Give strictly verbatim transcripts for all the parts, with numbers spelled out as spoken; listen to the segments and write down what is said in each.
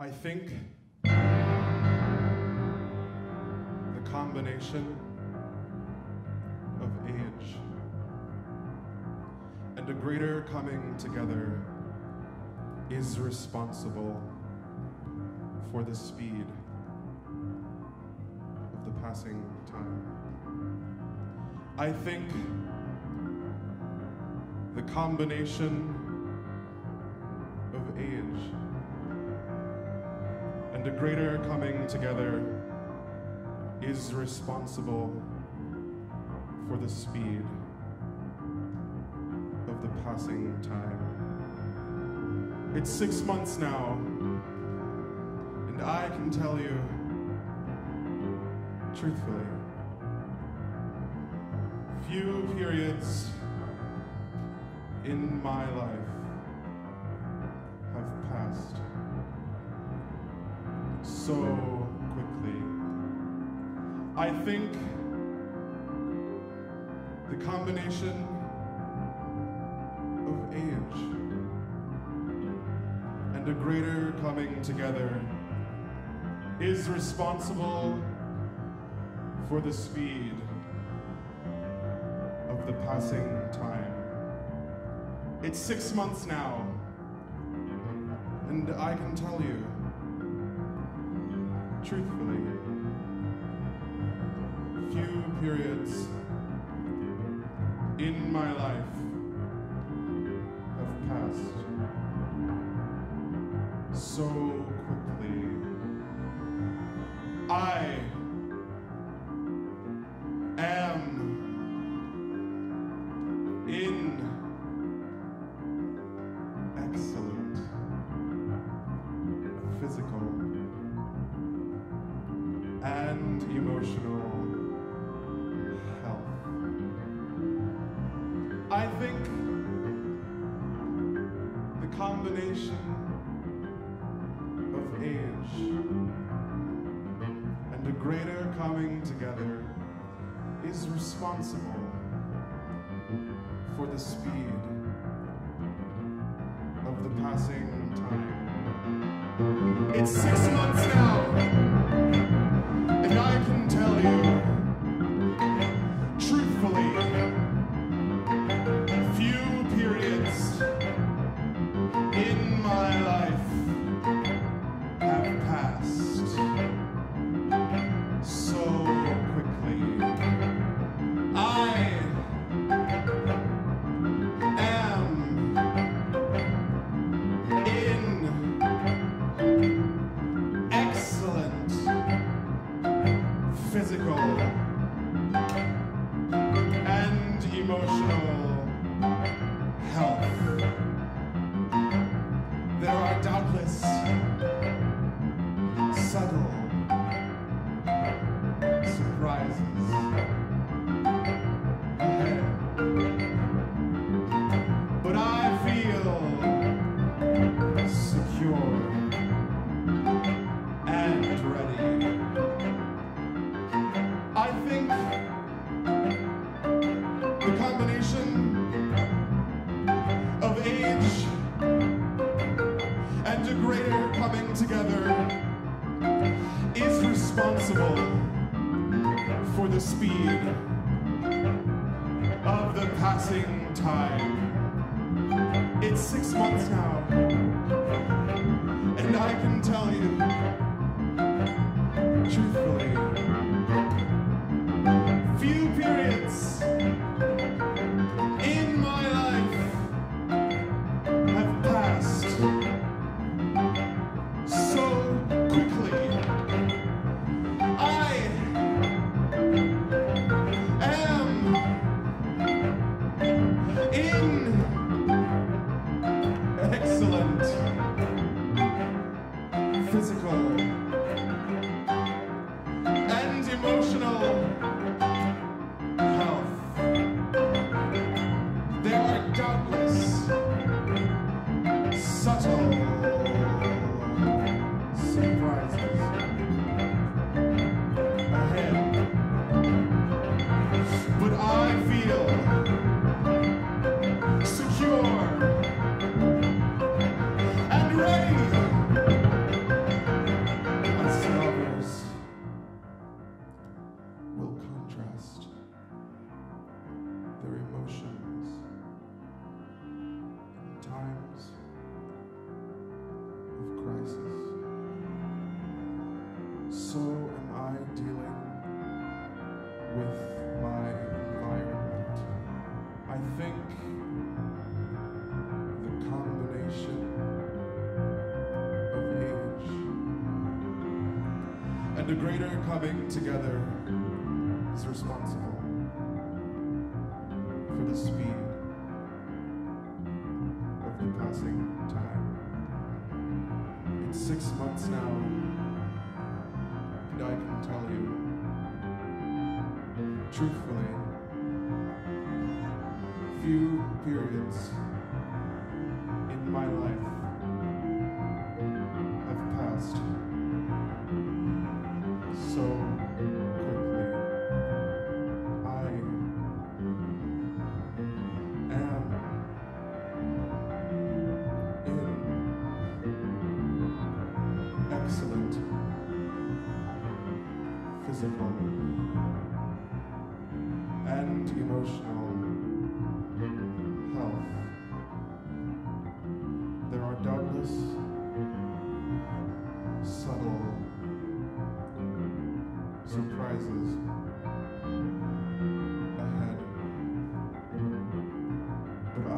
I think the combination of age and a greater coming together is responsible for the speed of the passing time. I think the combination of age and a greater coming together is responsible for the speed of the passing time. It's six months now, and I can tell you, truthfully, few periods in my life have passed so quickly. I think the combination of age and a greater coming together is responsible for the speed of the passing time. It's six months now, and I can tell you, truthfully, few periods in my life have passed so quickly. I am in excellent physical and emotional health. I think the combination of age and the greater coming together is responsible for the speed of the passing time. It's six months now, and I can tell you, truthfully, few periods in my life have passed so quickly. I am in excellent physical and emotional health. There are doubtless subtle surprises ahead, but I feel secure and ready. I think the combination of age and a greater coming together is responsible for the speed of the passing time. It's six months now, and I can tell you, truthfully, few periods in my life have passed so quickly. I am in excellent physical and emotional health. There are doubtless subtle surprises ahead, but I feel secure and ready. so am I dealing with my environment? I think the combination of age and a greater coming together is responsible for the speed of the passing time. It's six months now. I can tell you, truthfully, few periods in my life have passed so quickly. I am in excellent physical and emotional health. There are doubtless subtle surprises ahead, but I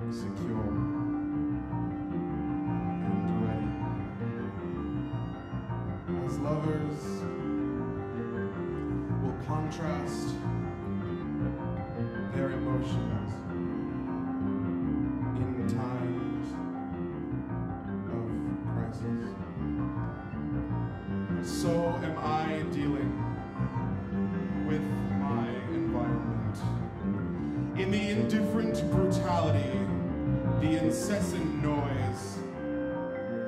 feel secure. Lovers will contrast their emotions in times of crisis. So am I dealing with my environment. In the indifferent brutality, the incessant noise,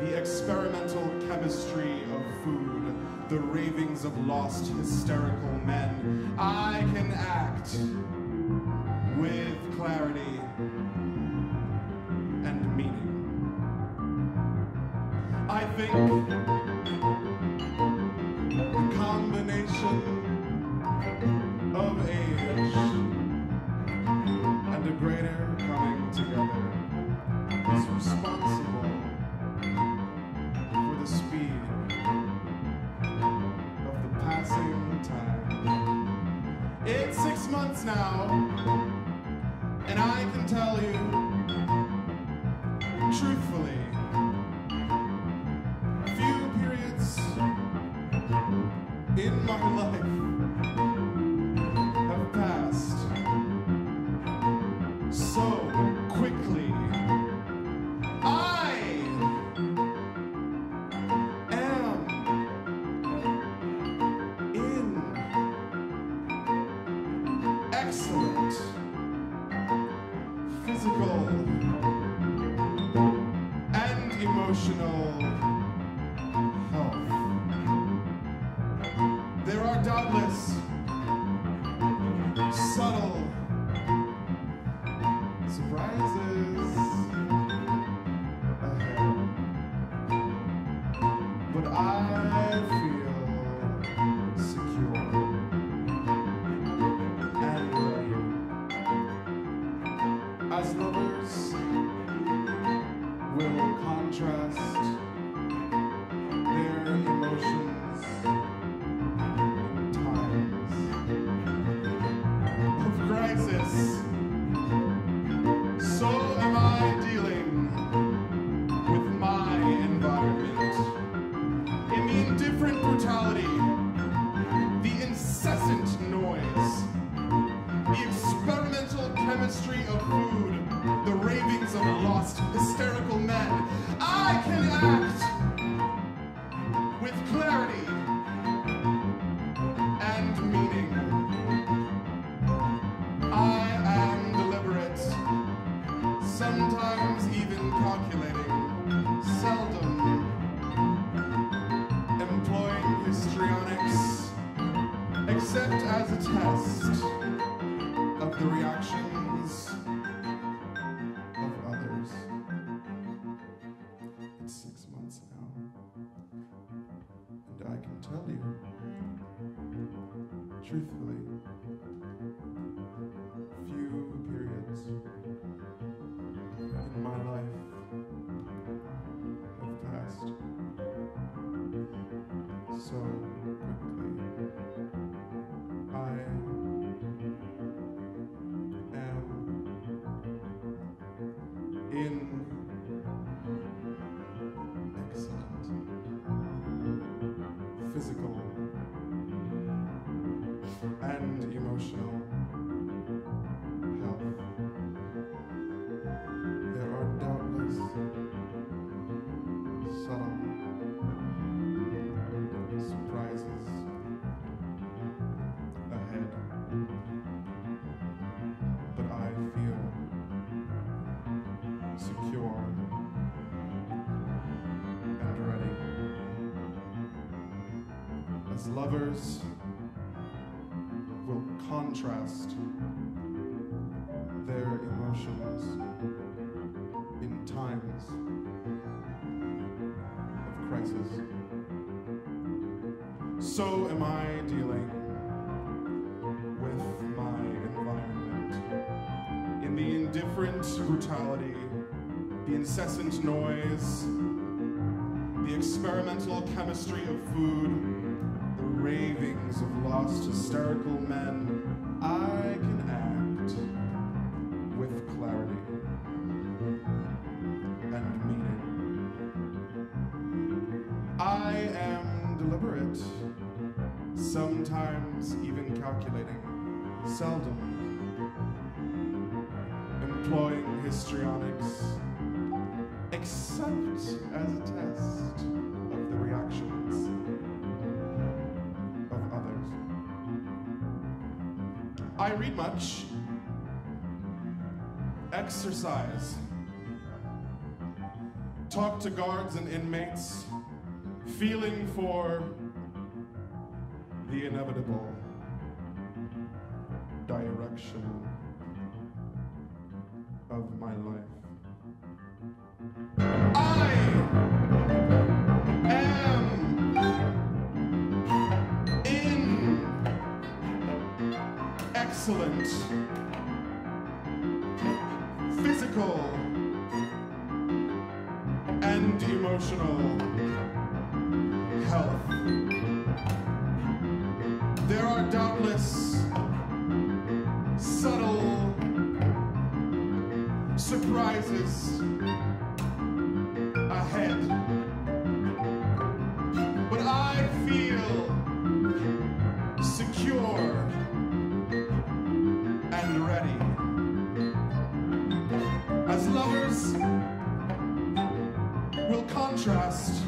the experimental chemistry of food, the ravings of lost hysterical men, I can act with clarity and meaning. I think the combination of age and a greater coming together is responsible the speed of the passing time. It's six months now, and I can tell you, truthfully, few periods in my life have passed so quickly. Excellent physical and emotional health. There are doubtless subtle surprises ahead, but I feel as lovers will contrast their emotions in times of crisis, so am I dealing with my environment. In the indifferent brutality, the incessant noise, the experimental chemistry of food, the ravings of lost, hysterical men, I can act with clarity and meaning. I am deliberate, sometimes even calculating, seldom employing histrionics, except as a test of the reactions of others. It's six months now, and I can tell you, truthfully, few periods in my life have passed in excellent physical and emotional health. There are doubtless subtle surprises ahead, but I feel secure and ready. As lovers, will contrast their emotions in times of crisis. So am I dealing with my environment in the indifferent brutality, the incessant noise, the experimental chemistry of food, the ravings of lost hysterical men. I can act with clarity and meaning. I am deliberate, sometimes even calculating, seldom employing histrionics, except as a test of the reactions of others. I read much, exercise, talk to guards and inmates, feeling for the inevitable direction of my life. I am excellent physical and emotional health. There are doubtless subtle surprises ahead, but I feel secure and ready. As lovers will contrast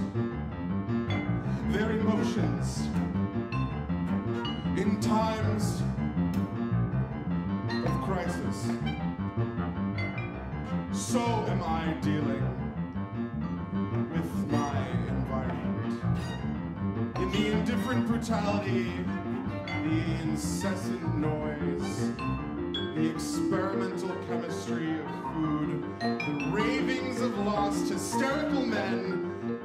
their emotions in times of crisis, so am I dealing with my environment in the indifferent brutality, the incessant noise, the experimental chemistry of food, the ravings of lost hysterical men.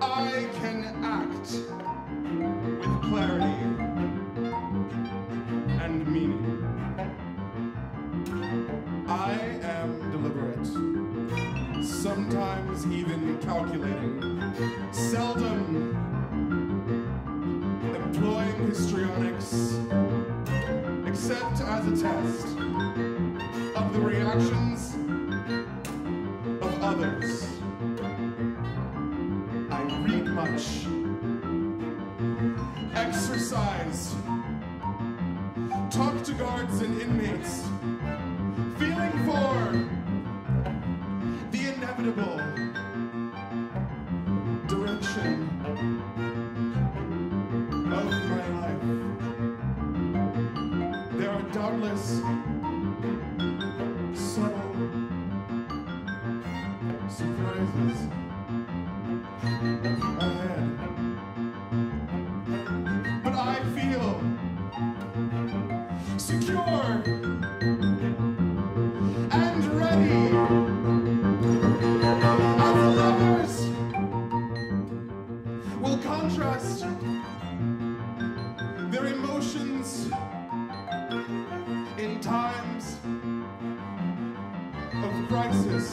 I can act with clarity and meaning. I am deliberate, sometimes even calculating, seldom employing histrionics, except as a test of the reactions of others. I read much, exercise, talk to guards and inmates, feeling for the inevitable direction of my life. There are doubtless surprises ahead, but I feel secure and ready. As lovers will contrast their emotions in times of crisis,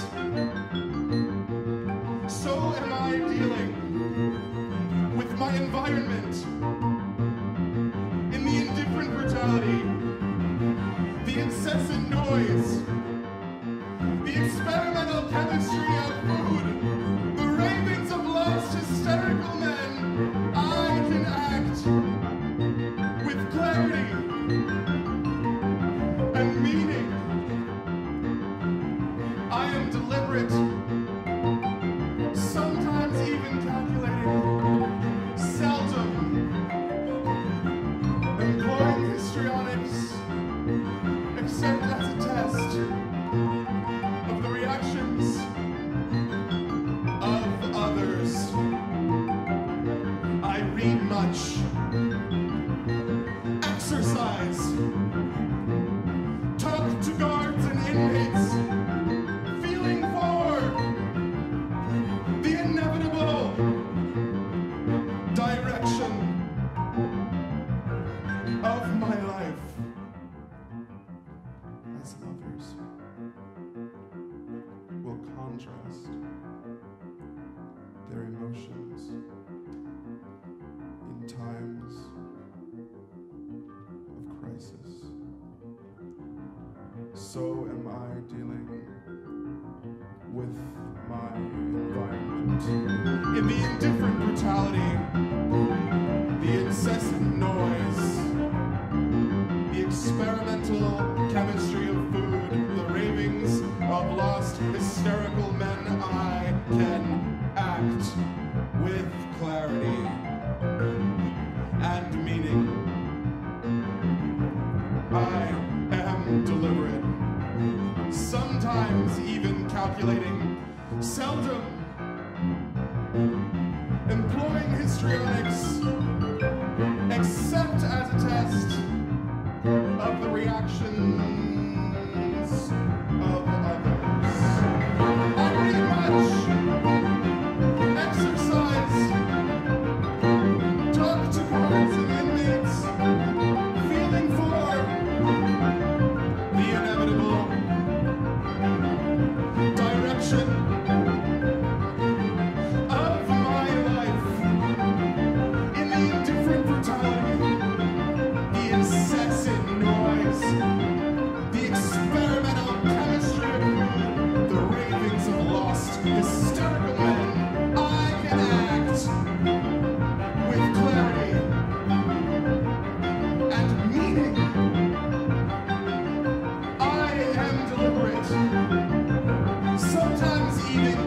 so am I dealing past, their emotions, in times of crisis. So am I dealing with my environment. In the indifferent brutality, the incessant noise, the experimental chemistry of food, the ravings of lost hysterical men, I can act with clarity and meaning. I am deliberate, sometimes even calculating, seldom employing histrionics, except as a test of the reactions of others. I pretty much exercise, talk to courts and inmates, feeling for the inevitable direction of my life. In the indifferent brutality, the incessant noise, the experimental chemistry, the ravings of lost hysterical men, I can act with clarity and meaning. I am deliberate, sometimes even